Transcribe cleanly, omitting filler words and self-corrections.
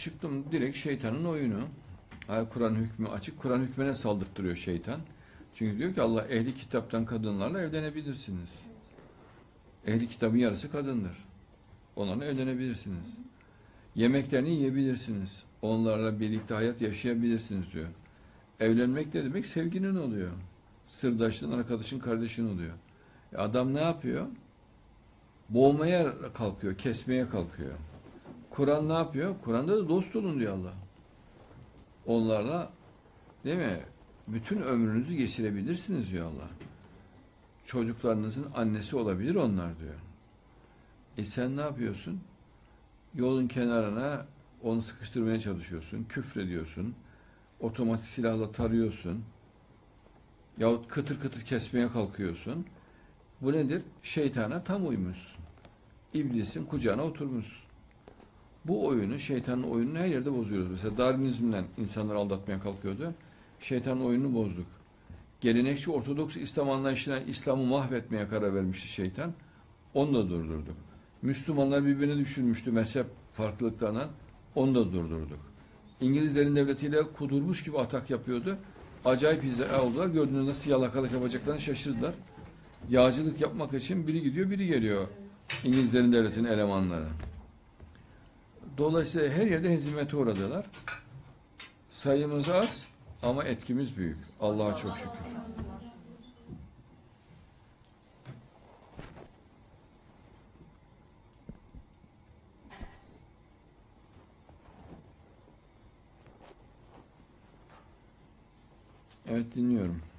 çıktım, direkt şeytanın oyunu. Kur'an hükmü açık. Kur'an hükmüne saldırttırıyor şeytan. Çünkü diyor ki Allah, ehli kitaptan kadınlarla evlenebilirsiniz. Ehli kitabın yarısı kadındır. Onlarla evlenebilirsiniz. Yemeklerini yiyebilirsiniz. Onlarla birlikte hayat yaşayabilirsiniz diyor. Evlenmek ne demek? Sevginin oluyor. Sırdaşın, arkadaşın, kardeşin oluyor. Adam ne yapıyor? Boğmaya kalkıyor, kesmeye kalkıyor. Kur'an ne yapıyor? Kur'an'da da dost olun diyor Allah. Onlarla, değil mi? Bütün ömrünüzü geçirebilirsiniz diyor Allah. Çocuklarınızın annesi olabilir onlar diyor. E sen ne yapıyorsun? Yolun kenarına onu sıkıştırmaya çalışıyorsun, küfrediyorsun, otomatik silahla tarıyorsun, yahut kıtır kıtır kesmeye kalkıyorsun. Bu nedir? Şeytana tam uymuşsun. İblisin kucağına oturmuşsun. Bu oyunu, şeytanın oyununu her yerde bozuyoruz. Mesela Darwinizmle insanları aldatmaya kalkıyordu. Şeytanın oyununu bozduk. Gelenekçi Ortodoks İslam anlayışıyla İslam'ı mahvetmeye karar vermişti şeytan. Onu da durdurduk. Müslümanlar birbirini düşürmüştü mezhep farklılıklarından. Onu da durdurduk. İngilizlerin devletiyle kudurmuş gibi atak yapıyordu. Acayip izler oldular. Gördüğünüz nasıl yalakalık yapacaklarını şaşırdılar. Yağcılık yapmak için biri gidiyor, biri geliyor. İngilizlerin devletinin elemanları. Dolayısıyla her yerde hezimete uğradılar. Sayımız az ama etkimiz büyük. Allah'a çok şükür. Evet, dinliyorum.